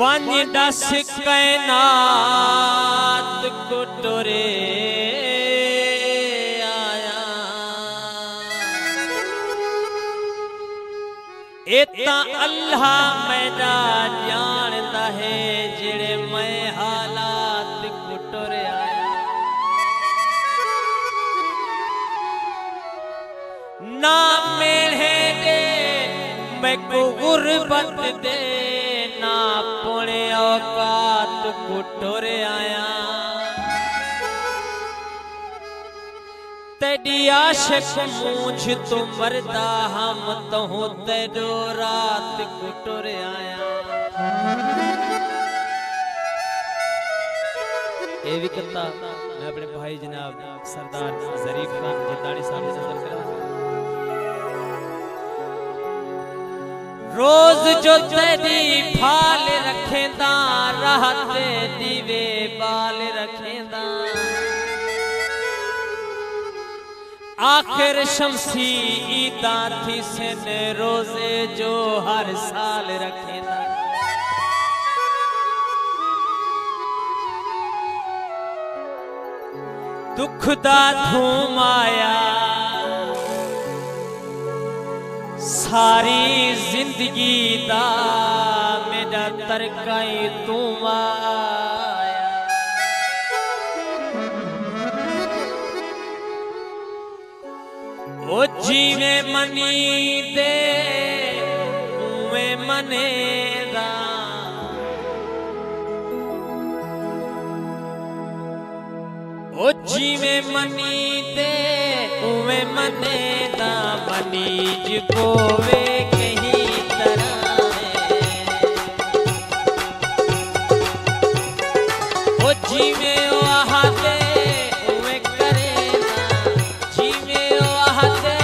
One दस कैनात को टोरे आया एता अल्लाह मेरा जानता है जिड़े मैं हालात को टोरे आया ना मेरे दे मैं को गुरबत दे ना पुणे औकात कुटोर आया तेरी आशक मूझ तो मरदा हम तो तेरो रात कुटोर आया ये भी कता मैं अपने भाई जनाब सरदार ज़रीफ खान जिंदाड़ी साहब से सरकार रोज जो तेरी फाल रखेंदा रात दीवे बाल रखेंदा आखिर शमसी ईदा थी सन रोजे जो हर साल रखेंदा दुख दा धूम आया सारी जिंदगी दा मेरा तरकाई तू आया ओ जीवे मनी दे तूवे मने दा ओ जीवे मनी दे तूवे मने दा मनीज को वे कहीं तरह है ओ जीवे आहाते उवे करेना जीवे आहाते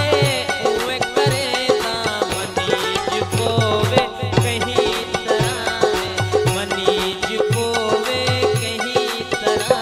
उवे करेना मनीज को वे कहीं तरह है मनीज को वे कहीं तरह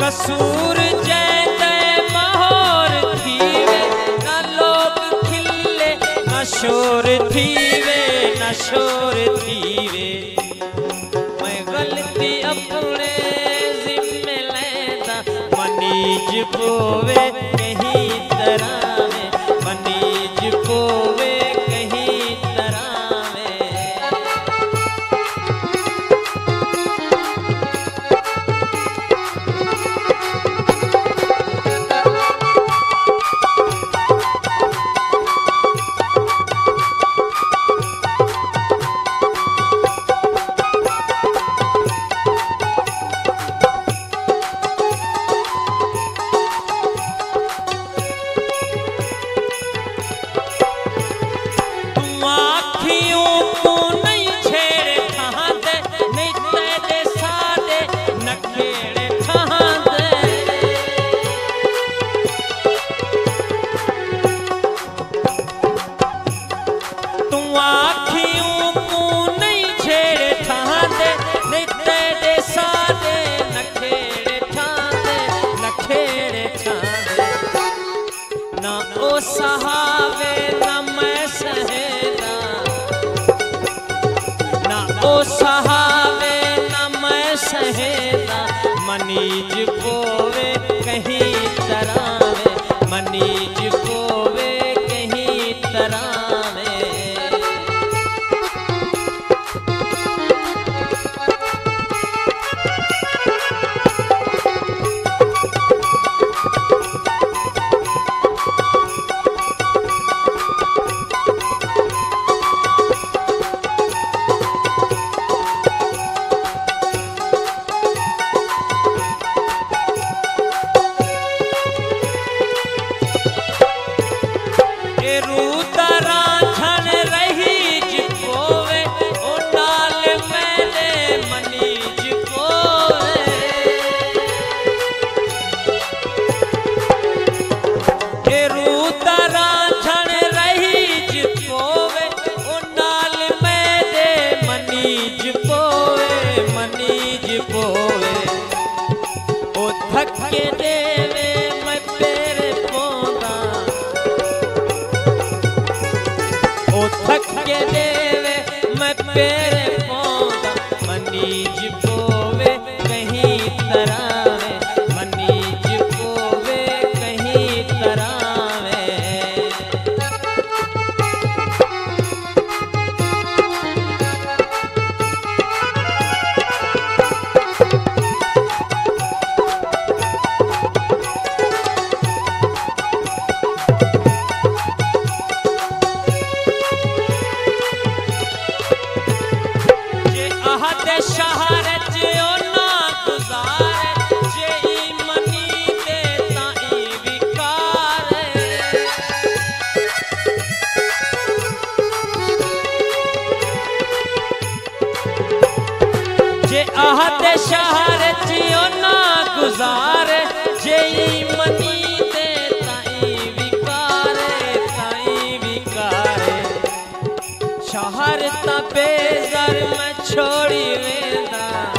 कसूर जैते महोर थीवे ना लोग खिले ना शोर थीवे मैं गलती अपने जिम्मे लेना मनीज कोवे कहीं तरह में मनीज कोवे सहावे ना मैं सहेदा ना ओ सहावे ना मैं सहेदा मनीज कोवे कहीं तरावे मनीज कोवे कहीं तरावे थके देवे मैं तेरे पौधा, ओ थके देवे मैं तेरे पौधा। मनीज पोवे कहीं तरावे, मनीज पोवे कहीं तरावे। आहते शहर जियो ना गुजार, जे मनी दे ताई विकारे, ताई विकारे। शहर ता बेजर में छोड़ी वेदा।